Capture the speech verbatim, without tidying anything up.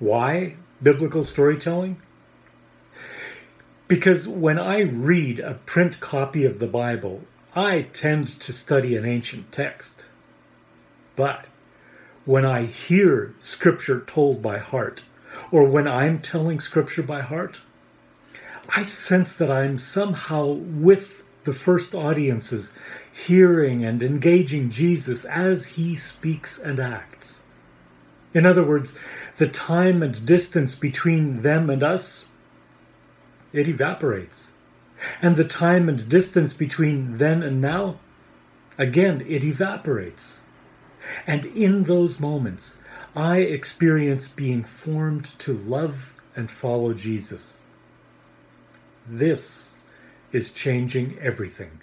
Why biblical storytelling? Because when I read a print copy of the Bible, I tend to study an ancient text. But when I hear Scripture told by heart, or when I'm telling Scripture by heart, I sense that I'm somehow with the first audiences, hearing and engaging Jesus as he speaks and acts. In other words, the time and distance between them and us, it evaporates. And the time and distance between then and now, again, it evaporates. And in those moments, I experience being formed to love and follow Jesus. This is changing everything.